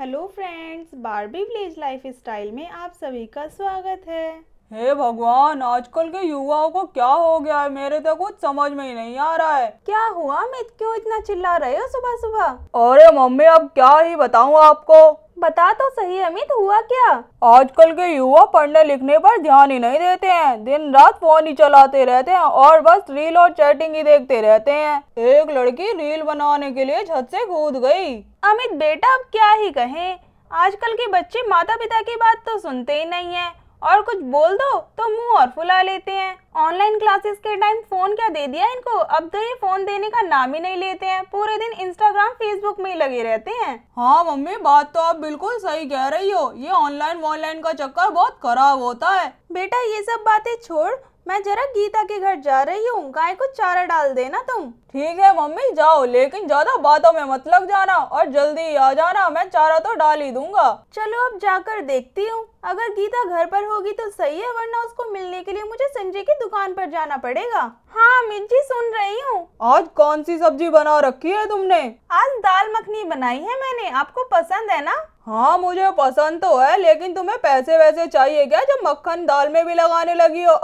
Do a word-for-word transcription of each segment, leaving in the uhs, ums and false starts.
Hello friends, Barbie village lifestyle में आप सभी का स्वागत है। हे भगवान, आजकल के युवाओं को क्या हो गया है, मेरे तो कुछ समझ में ही नहीं आ रहा है। क्या हुआ अमित, क्यों इतना चिल्ला रहे हो सुबह सुबह? अरे मम्मी, अब क्या ही बताऊँ आपको। बता तो सही अमित, हुआ क्या? आजकल के युवा पढ़ने लिखने पर ध्यान ही नहीं देते हैं, दिन रात फोन ही चलाते रहते हैं और बस रील और चैटिंग ही देखते रहते हैं। एक लड़की रील बनाने के लिए छत से कूद गई। अमित बेटा, अब क्या ही कहें, आजकल के बच्चे माता पिता की बात तो सुनते ही नहीं है और कुछ बोल दो तो मुंह और फुला लेते हैं। ऑनलाइन क्लासेस के टाइम फोन क्या दे दिया इनको, अब तो ये फोन देने का नाम ही नहीं लेते हैं, पूरे दिन इंस्टाग्राम फेसबुक में ही लगे रहते हैं। हाँ मम्मी, बात तो आप बिल्कुल सही कह रही हो, ये ऑनलाइन ऑनलाइन का चक्कर बहुत खराब होता है। बेटा ये सब बातें छोड़, मैं जरा गीता के घर जा रही हूँ, गाय को चारा डाल देना तुम। ठीक है मम्मी जाओ, लेकिन ज्यादा बातों में मत लग जाना और जल्दी आ जाना, मैं चारा तो डाल ही दूंगा। चलो अब जाकर देखती हूँ, अगर गीता घर पर होगी तो सही है, वरना उसको मिलने के लिए मुझे संजय की दुकान पर जाना पड़ेगा। हाँ अमित जी सुन रही हूँ। आज कौन सी सब्जी बना रखी है तुमने? आज दाल मखनी बनाई है मैंने, आपको पसंद है ना? हाँ मुझे पसंद तो है, लेकिन तुम्हें पैसे वैसे चाहिए क्या, जब मक्खन दाल में भी लगाने लगी हो?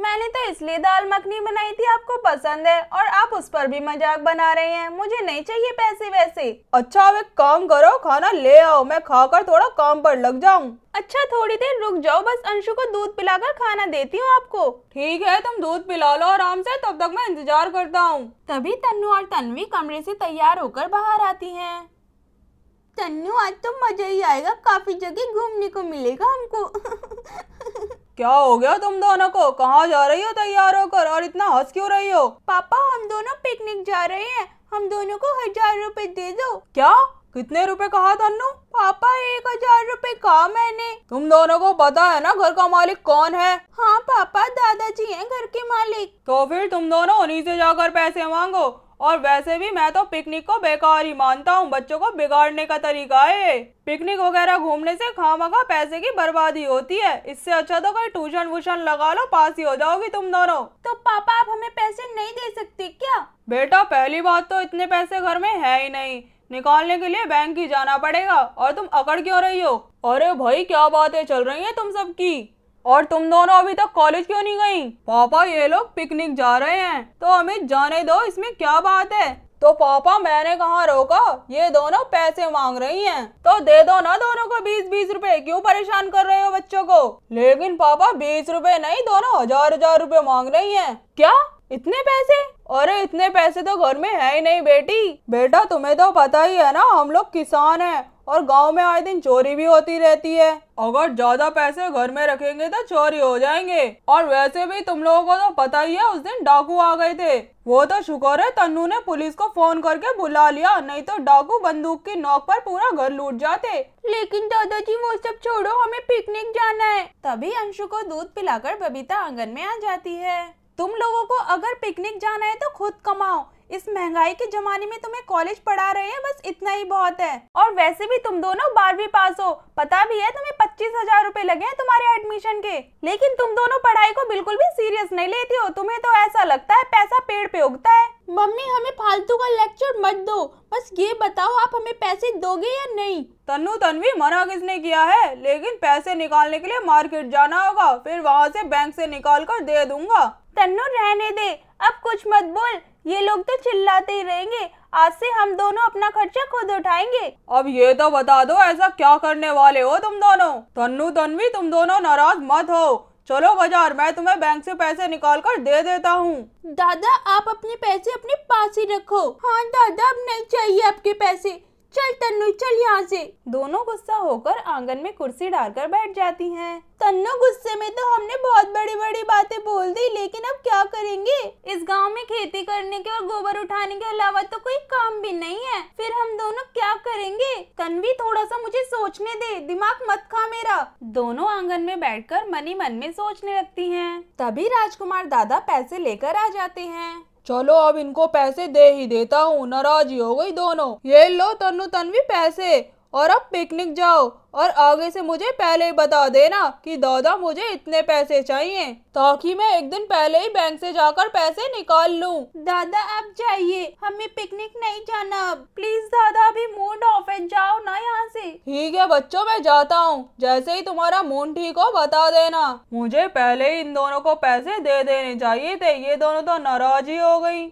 मैंने तो इसलिए दाल मखनी बनाई थी, आपको पसंद है और आप उस पर भी मजाक बना रहे हैं, मुझे नहीं चाहिए पैसे वैसे। अच्छा अब एक काम करो, खाना ले आओ, मैं खाकर थोड़ा काम पर लग जाऊँ। अच्छा थोड़ी देर रुक जाओ, बस अंशु को दूध पिलाकर खाना देती हूँ आपको। ठीक है तुम दूध पिला लो आराम से, तब तक मैं इंतजार करता हूँ। तभी तन्नू और तन्वी कमरे से तैयार होकर बाहर आती है। तन्नू आज तो मजा ही आएगा, काफी जगह घूमने को मिलेगा हमको। क्या हो गया तुम दोनों को, कहाँ जा रही हो तैयार होकर और इतना हंस क्यों रही हो? पापा हम दोनों पिकनिक जा रहे हैं, हम दोनों को हजार रुपए दे दो। क्या, कितने रुपए कहा तन्नू? पापा एक हजार रुपए कहा मैंने। तुम दोनों को पता है ना घर का मालिक कौन है? हाँ पापा, दादाजी हैं घर के मालिक। तो फिर तुम दोनों उन्हीं से जाकर पैसे मांगो, और वैसे भी मैं तो पिकनिक को बेकार ही मानता हूँ, बच्चों को बिगाड़ने का तरीका है। पिकनिक वगैरह घूमने से खामखा पैसे की बर्बादी होती है, इससे अच्छा तो कोई ट्यूशन व्यूशन लगा लो, पास ही हो जाओगी तुम दोनों। तो पापा आप हमें पैसे नहीं दे सकते क्या? बेटा पहली बात तो इतने पैसे घर में है ही नहीं, निकालने के लिए बैंक ही जाना पड़ेगा, और तुम अकड़ क्यों रही हो? अरे भाई क्या बातें चल रही है तुम सबकी, और तुम दोनों अभी तक कॉलेज क्यों नहीं गई? पापा ये लोग पिकनिक जा रहे हैं तो हमें जाने दो, इसमें क्या बात है? तो पापा मैंने कहाँ रोका, ये दोनों पैसे मांग रही हैं तो दे दो ना दोनों को बीस बीस रुपए, क्यों परेशान कर रहे हो बच्चों को? लेकिन पापा बीस रुपए नहीं, दोनों हजार हजार रुपए मांग रही हैं। क्या इतने पैसे? अरे इतने पैसे तो घर में है ही नहीं बेटी। बेटा तुम्हें तो पता ही है ना, हम लोग किसान हैं और गांव में आए दिन चोरी भी होती रहती है, अगर ज्यादा पैसे घर में रखेंगे तो चोरी हो जाएंगे। और वैसे भी तुम लोगों को तो पता ही है उस दिन डाकू आ गए थे, वो तो शुक्र है तन्नू ने पुलिस को फोन करके बुला लिया, नहीं तो डाकू बंदूक की नोक पर पूरा घर लूट जाते। लेकिन दादाजी वो सब छोड़ो, हमें पिकनिक जाना है। तभी अंशु को दूध पिलाकर बबीता आंगन में आ जाती है। तुम लोगों को अगर पिकनिक जाना है तो खुद कमाओ, इस महंगाई के जमाने में तुम्हें कॉलेज पढ़ा रहे हैं, बस इतना ही बहुत है। और वैसे भी तुम दोनों बारहवीं पास हो, पता भी है तुम्हें पच्चीस हजार रूपए लगे हैं तुम्हारे एडमिशन के, लेकिन तुम दोनों पढ़ाई को बिल्कुल भी सीरियस नहीं लेती हो, तुम्हें तो ऐसा लगता है पैसा पेड़ पे उगता है। मम्मी हमें फालतू का लेक्चर मत दो, बस ये बताओ आप हमें पैसे दोगे या नहीं? तन्नू तन्वी मना किसने किया है, लेकिन पैसे निकालने के लिए मार्केट जाना होगा, फिर वहाँ से बैंक से निकाल कर दे दूंगा। तन्नू रहने दे, अब कुछ मत बोल, ये लोग तो चिल्लाते ही रहेंगे, आज से हम दोनों अपना खर्चा खुद उठाएंगे। अब ये तो बता दो ऐसा क्या करने वाले हो तुम दोनों? तन्नू तन्वी तुम दोनों नाराज मत हो, चलो बाजार, मैं तुम्हें बैंक से पैसे निकाल कर दे देता हूँ। दादा आप अपने पैसे अपने पास ही रखो। हाँ दादा अब नहीं चाहिए आपके पैसे, चल तन्नू चल यहाँ से। दोनों गुस्सा होकर आंगन में कुर्सी डालकर बैठ जाती हैं। तन्नू गुस्से में तो हमने बहुत बड़ी बड़ी बातें बोल दी, लेकिन अब क्या करेंगे? इस गांव में खेती करने के और गोबर उठाने के अलावा तो कोई काम भी नहीं है, फिर हम दोनों क्या करेंगे? तन्वी थोड़ा सा मुझे सोचने दे, दिमाग मत खा मेरा। दोनों आंगन में बैठ कर मन ही मन में सोचने लगती है। तभी राजकुमार दादा पैसे लेकर आ जाते हैं। चलो अब इनको पैसे दे ही देता हूँ, नाराजी हो गई दोनों। ये लो तन्नू तन्वी पैसे, और अब पिकनिक जाओ, और आगे से मुझे पहले ही बता देना कि दादा मुझे इतने पैसे चाहिए, ताकि मैं एक दिन पहले ही बैंक से जाकर पैसे निकाल लूं। दादा आप जाइए, हमें पिकनिक नहीं जाना, प्लीज दादा अभी मूड ऑफ है, जाओ ना यहाँ ठीक है बच्चों, मैं जाता हूँ, जैसे ही तुम्हारा मूड ठीक हो बता देना। मुझे पहले ही इन दोनों को पैसे दे देने चाहिए थे, ये दोनों तो नाराज ही हो गई।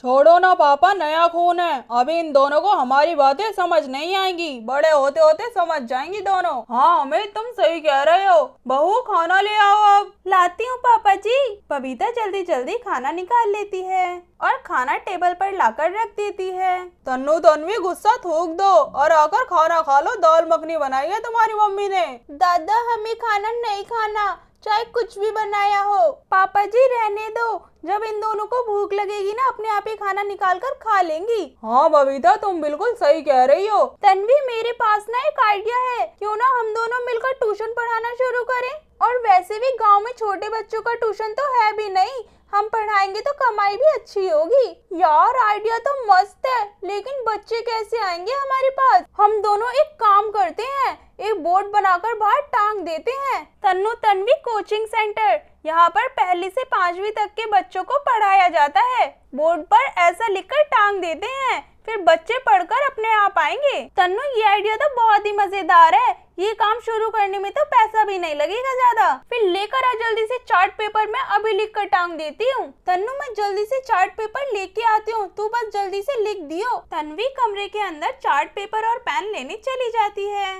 छोड़ो ना पापा, नया खून है, अभी इन दोनों को हमारी बातें समझ नहीं आएंगी, बड़े होते होते समझ जाएंगी दोनों। हाँ अमित, तुम सही कह रहे हो, बहू खाना ले आओ। अब लाती हूँ पापा जी। बबीता जल्दी जल्दी खाना निकाल लेती है और खाना टेबल पर लाकर रख देती है। तन्नू तन्वी गुस्सा थूक दो और आकर खाना खा लो, दाल मखनी बनाई है तुम्हारी मम्मी ने। दादा हमें खाना नहीं खाना, चाहे कुछ भी बनाया हो। पापा जी रहने दो, जब इन दोनों को भूख लगेगी ना अपने आप ही खाना निकाल कर खा लेंगी। हाँ बबीता, तुम बिल्कुल सही कह रही हो। तन्वी मेरे पास ना एक आइडिया है, क्यों ना हम दोनों मिलकर ट्यूशन पढ़ाना शुरू करें। और वैसे भी गांव में छोटे बच्चों का ट्यूशन तो है भी नहीं, हम पढ़ाएंगे तो कमाई भी अच्छी होगी। यार आइडिया तो मस्त है, लेकिन बच्चे कैसे आएंगे हमारे पास। हम दोनों एक काम करते हैं, एक बोर्ड बनाकर बाहर टांग देते हैं, तन्नू तन्वी कोचिंग सेंटर। यहाँ पर पहली से पांचवी तक के बच्चों को पढ़ाया जाता है। बोर्ड पर ऐसा लिखकर टांग देते हैं, फिर बच्चे पढ़कर अपने आप आएंगे। तन्नू ये आइडिया तो बहुत ही मजेदार है, ये काम शुरू करने में तो पैसा भी नहीं लगेगा ज्यादा। फिर लेकर आ जल्दी से चार्ट पेपर, में अभी लिख कर टांग देती हूँ। तन्नू मैं जल्दी से चार्ट पेपर लेके आती हूँ, तू बस जल्दी से लिख दियो। तन्वी कमरे के अंदर चार्ट पेपर और पेन लेने चली जाती है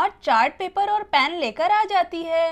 और चार्ट पेपर और पेन लेकर आ जाती है।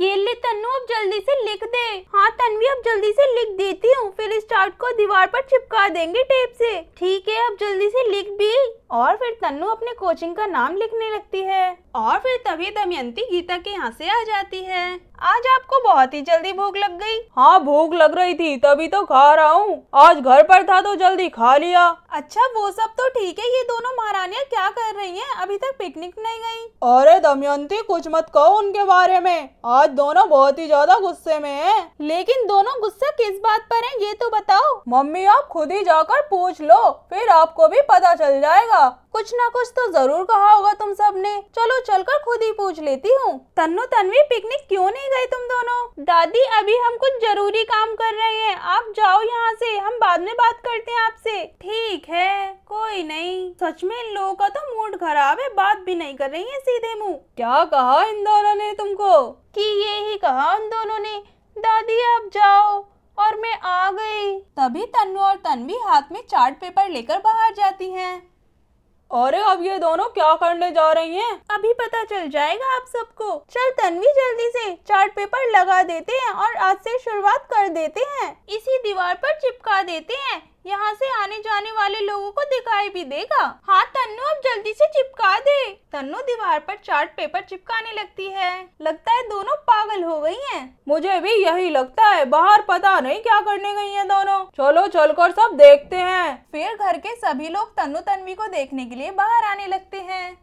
ये ले तन्नू, अब जल्दी से लिख दे। हाँ तन्वी, अब जल्दी से लिख देती हूँ, फिर इस चार्ट को दीवार पर चिपका देंगे टेप से। ठीक है, अब जल्दी से लिख भी। और फिर तन्नू अपने कोचिंग का नाम लिखने लगती है और फिर तभी दमयंती गीता के यहाँ से आ जाती है। आज आपको बहुत ही जल्दी भूख लग गई। हाँ भूख लग रही थी तभी तो खा रहा हूँ, आज घर पर था तो जल्दी खा लिया। अच्छा वो सब तो ठीक है, ये दोनों महारानियाँ क्या कर रही हैं, अभी तक पिकनिक नहीं गयी। अरे दमयंती, कुछ मत कहो उनके बारे में, आज दोनों बहुत ही ज्यादा गुस्से में हैं। लेकिन दोनों गुस्सा किस बात पर है ये तो बताओ। मम्मी आप खुद ही जाकर पूछ लो, फिर आपको भी पता चल जाएगा, कुछ ना कुछ तो जरूर कहा होगा तुम सबने। चलो चलकर खुद ही पूछ लेती हूँ। तन्नू तन्वी, पिकनिक क्यों नहीं गए तुम दोनों? दादी अभी हम कुछ जरूरी काम कर रहे हैं, आप जाओ यहाँ से, हम बाद में बात करते हैं आपसे। ठीक है कोई नहीं। सच में इन लोगों का तो मूड खराब है, बात भी नहीं कर रही है, सीधे मुँह। क्या कहा इन दोनों ने तुमको? कि ये ही कहा उन दोनों ने, दादी आप जाओ, और मैं आ गई। तभी तन्नू और तन्वी हाथ में चार्ट पेपर लेकर बाहर जाती है। अरे अब ये दोनों क्या करने जा रही हैं? अभी पता चल जाएगा आप सबको। चल तन्वी जल्दी से चार्ट पेपर लगा देते हैं और आज से शुरुआत कर देते हैं। इसी दीवार पर चिपका देते हैं, यहाँ से आने जाने वाले लोगों को दिखाई भी देगा। हाँ तन्नू, अब जल्दी से चिपका दे। तन्नू दीवार पर चार्ट पेपर चिपकाने लगती है। लगता है दोनों पागल हो गई हैं। मुझे भी यही लगता है, बाहर पता नहीं क्या करने गई हैं दोनों। चलो चलकर सब देखते हैं। फिर घर के सभी लोग तन्नू तन्वी को देखने के लिए बाहर आने लगते हैं।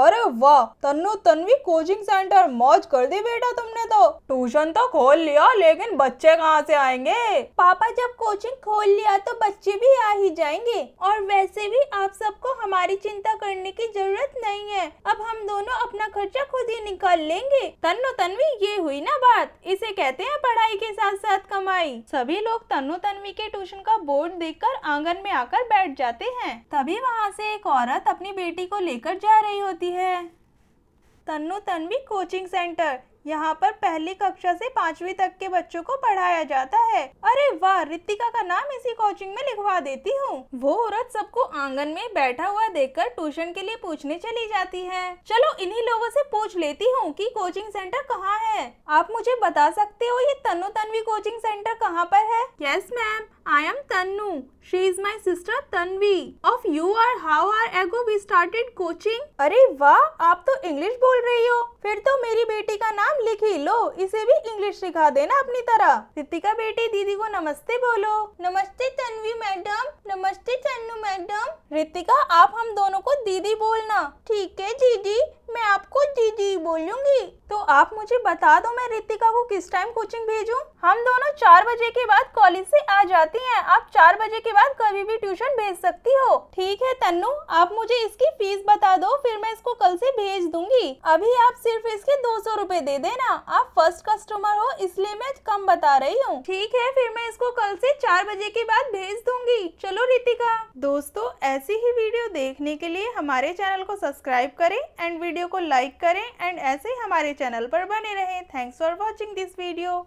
अरे वाह तन्नू तन्वी, कोचिंग सेंटर मौज कर दी बेटा तुमने तो। ट्यूशन तो खोल लिया, लेकिन बच्चे कहाँ से आएंगे? पापा जब कोचिंग खोल लिया तो बच्चे भी आ ही जाएंगे, और वैसे भी आप सबको हमारी चिंता करने की जरूरत नहीं है, अब हम दोनों अपना खर्चा खुद ही निकाल लेंगे। तन्नू तन्वी ये हुई ना बात, इसे कहते हैं पढ़ाई के साथ साथ कमाई। सभी लोग तन्नू तन्वी के ट्यूशन का बोर्ड देख कर आंगन में आकर बैठ जाते हैं। तभी वहाँ से एक औरत अपनी बेटी को लेकर जा रही होती है। तन्नू तन्वी कोचिंग सेंटर, यहाँ पर पहली कक्षा से पांचवी तक के बच्चों को पढ़ाया जाता है। अरे वाह, रितिका का नाम इसी कोचिंग में लिखवा देती हूँ। वो औरत सबको आंगन में बैठा हुआ देखकर ट्यूशन के लिए पूछने चली जाती है। चलो इन्हीं लोगों से पूछ लेती हूँ कि कोचिंग सेंटर कहाँ है। आप मुझे बता सकते हो ये तन्नू तन्वी कोचिंग सेंटर कहाँ पर है? Yes ma'am, I am Tannu, she is my sister Tanvi of you are how are ago we started coaching. अरे वाह, आप तो इंग्लिश बोल रही हो, फिर तो मेरी बेटी का नाम लिखी लो, इसे भी इंग्लिश सिखा देना अपनी तरह। रितिका बेटी, दीदी को नमस्ते बोलो। नमस्ते तन्वी मैडम। नमस्ते तन्नू मैडम। रितिका आप हम दोनों को दीदी बोलना। ठीक है दीदी, मैं आपको दीदी बोलूंगी। तो आप मुझे बता दो मैं रितिका को किस टाइम कोचिंग भेजूं? हम दोनों चार बजे के बाद कॉलेज से आ जाती हैं। आप चार बजे के बाद कभी भी ट्यूशन भेज सकती हो। ठीक है तन्नू, आप मुझे इसकी फीस बता दो, फिर मैं इसको कल से भेज दूंगी। अभी आप सिर्फ इसके दो सौ रूपए दे देना। आप फर्स्ट कस्टमर हो इसलिए मैं कम बता रही हूँ। ठीक है, फिर मैं इसको कल से चार बजे के बाद भेज दूंगी। चलो रितिका। दोस्तों ऐसी ही वीडियो देखने के लिए हमारे चैनल को सब्सक्राइब करें एंड वीडियो को लाइक करें एंड ऐसे हमारे चैनल पर बने रहें। Thanks for watching this video.